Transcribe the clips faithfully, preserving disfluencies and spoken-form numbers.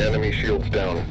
Enemy shields down.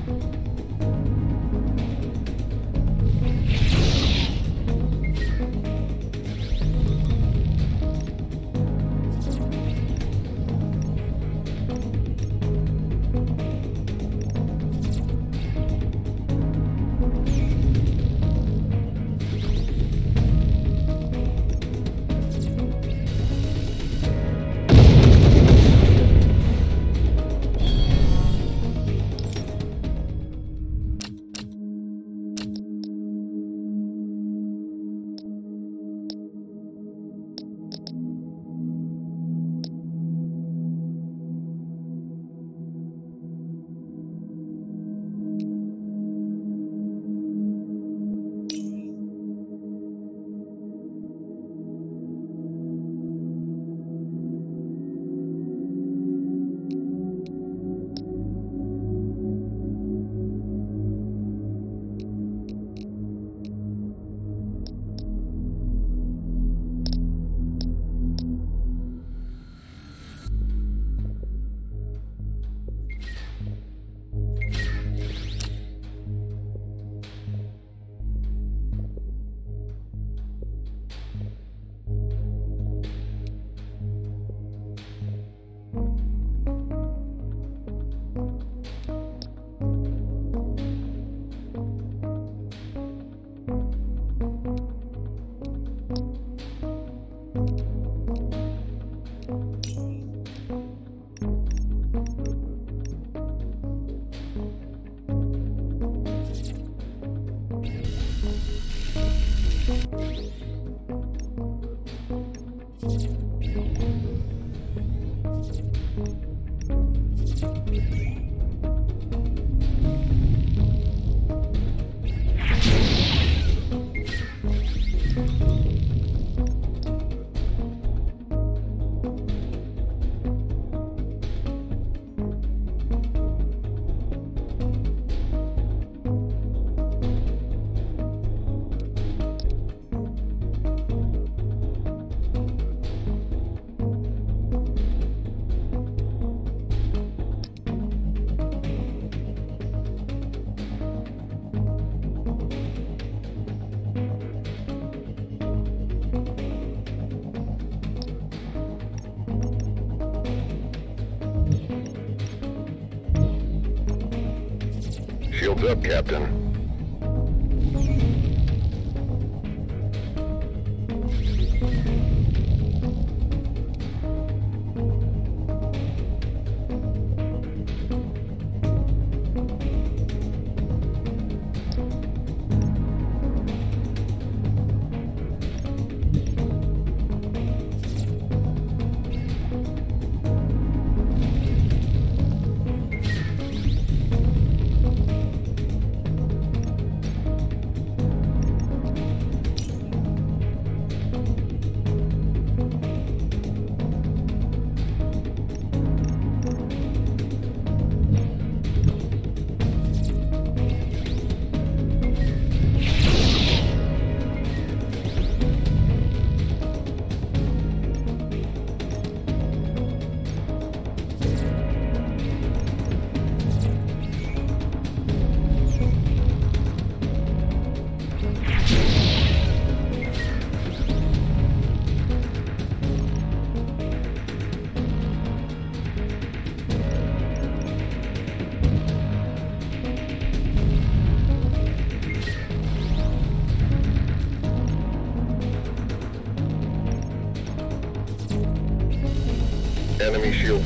Shields up, Captain.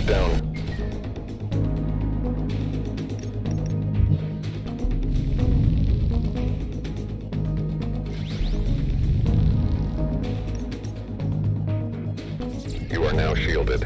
down. You are now shielded.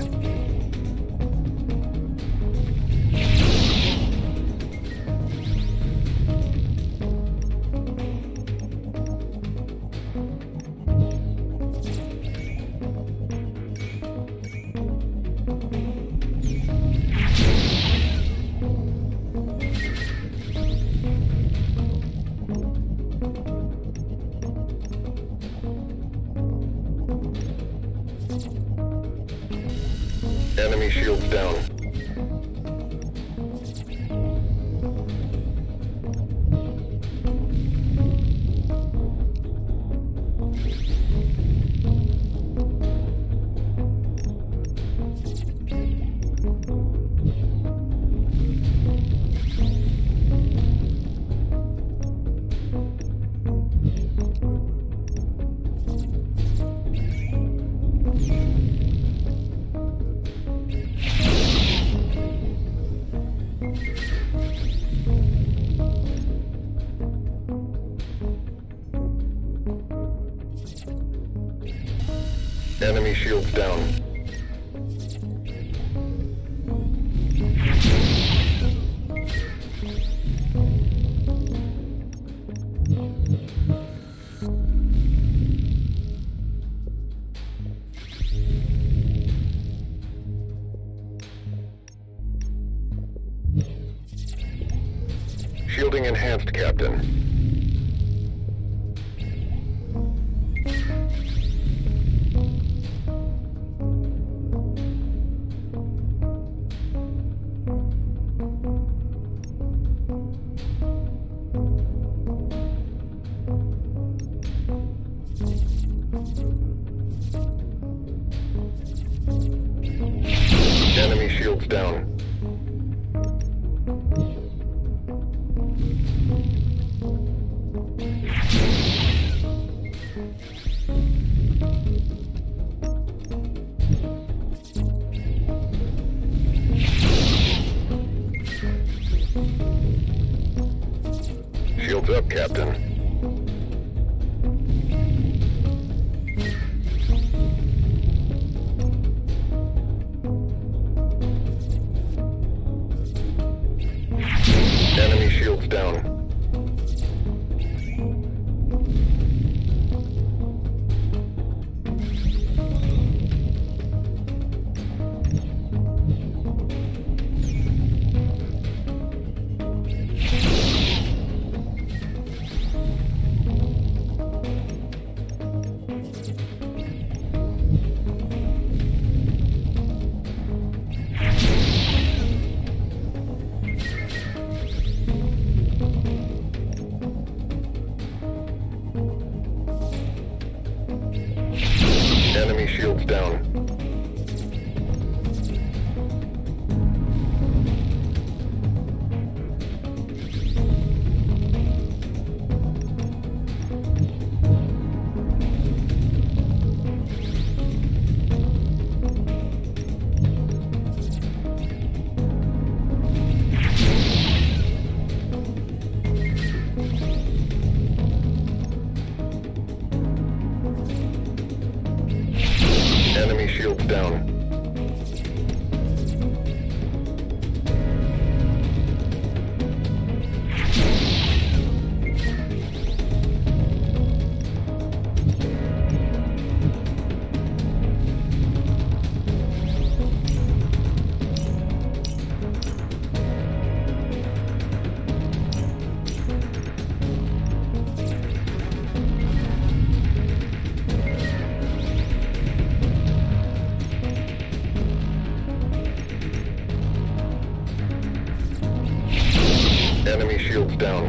Enemy shields down. Enemy shields down. Shielding enhanced, Captain. Enemy shields down. Shields up, Captain. Enemy shields down. Enemy shields down. Enemy shields down. Enemy shields down.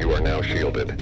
You are now shielded.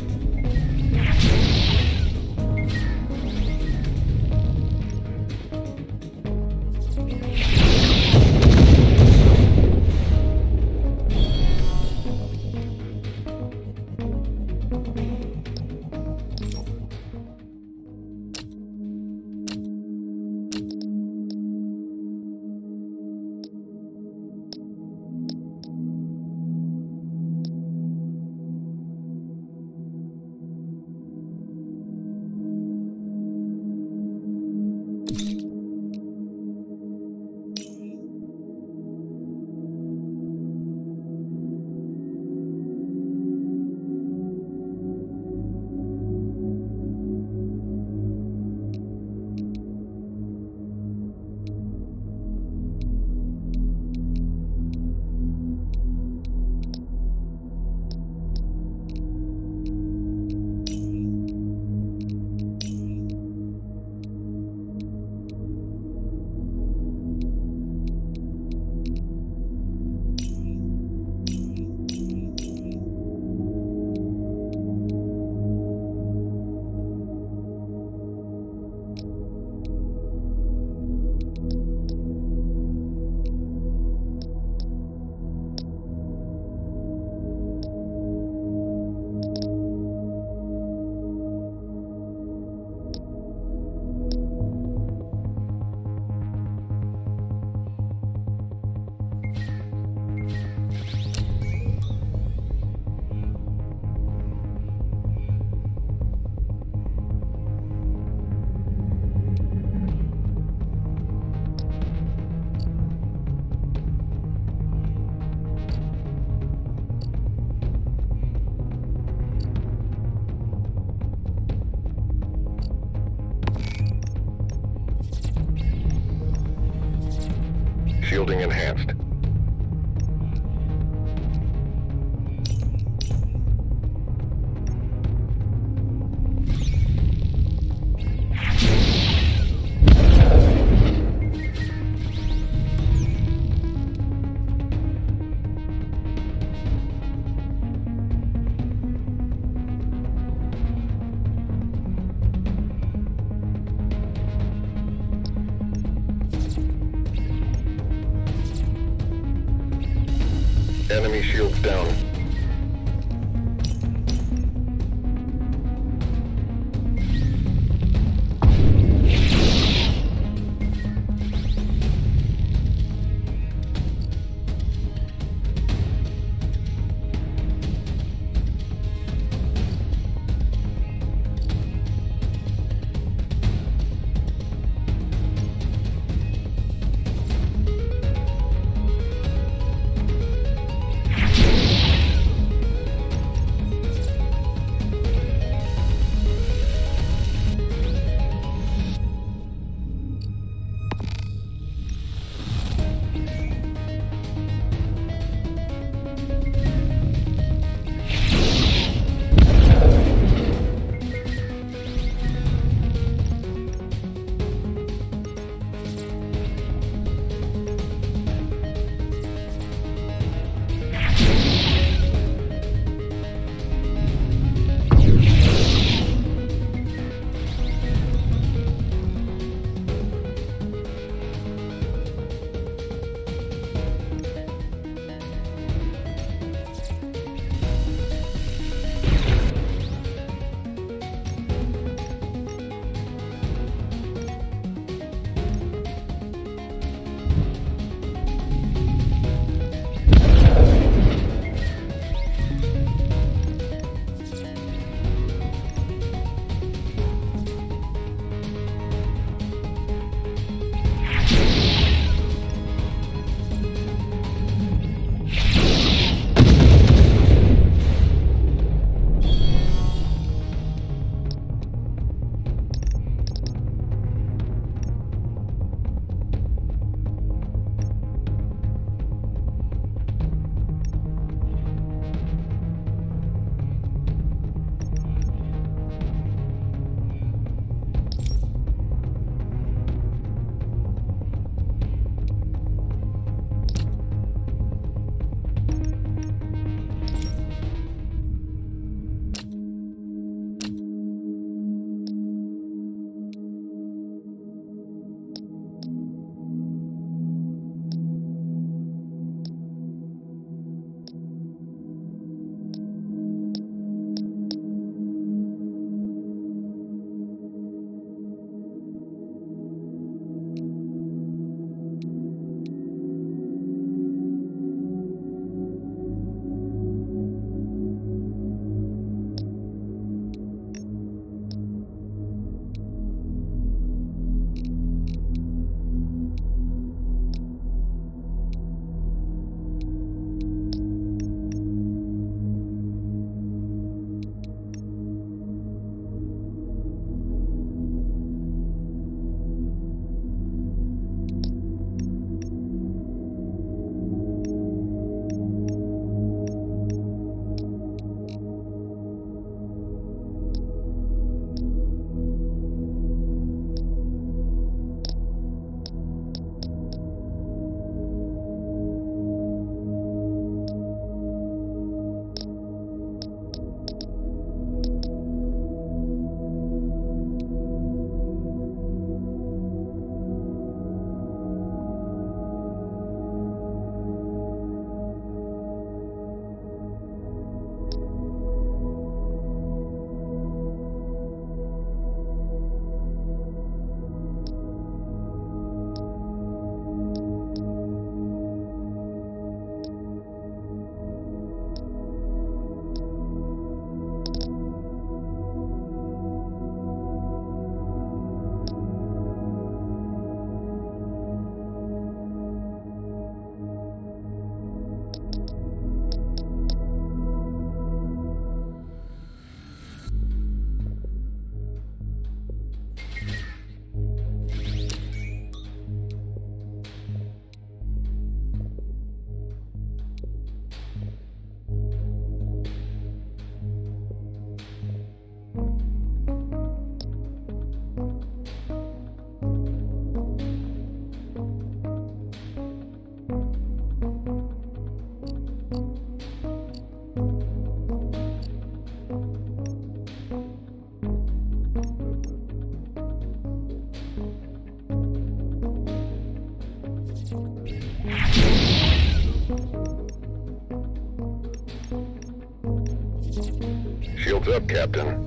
shielding enhanced. Enemy shields down. Shields up, Captain.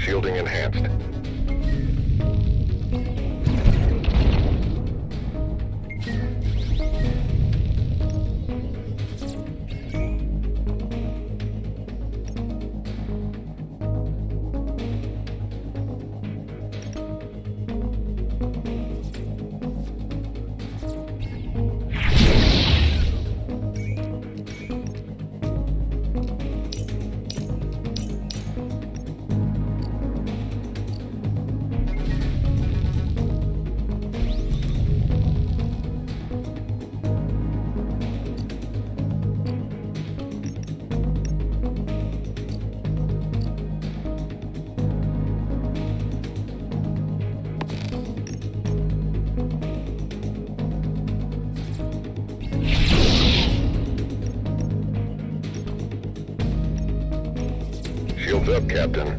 Shielding enhanced. Shields up, Captain.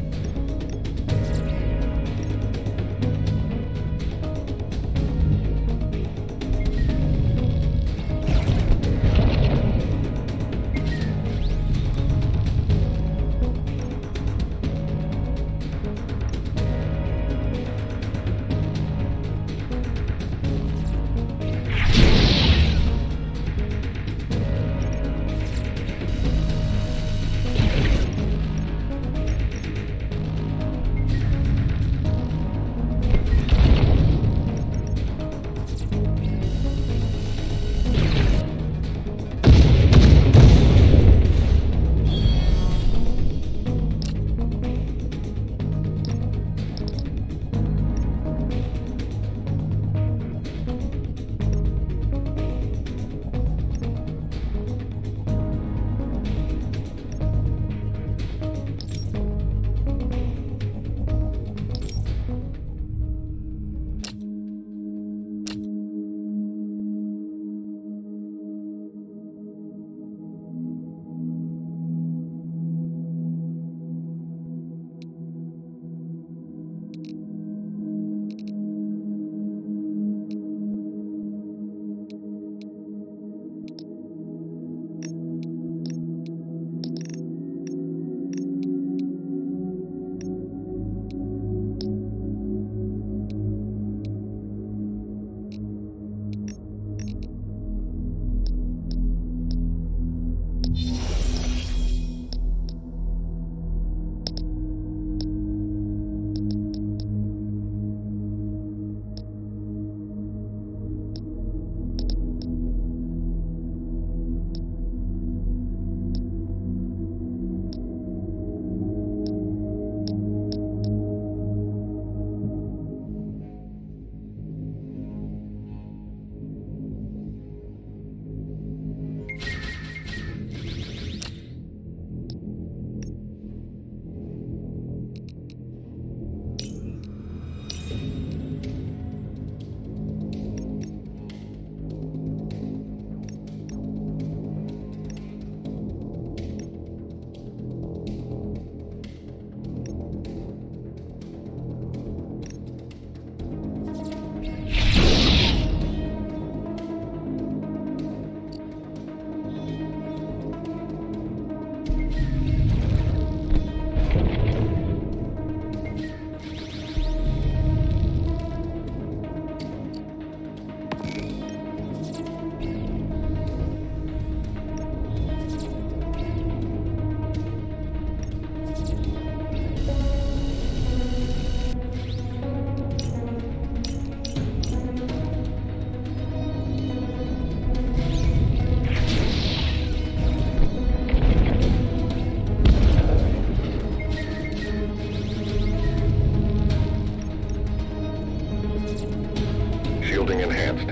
Enhanced.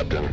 Captain.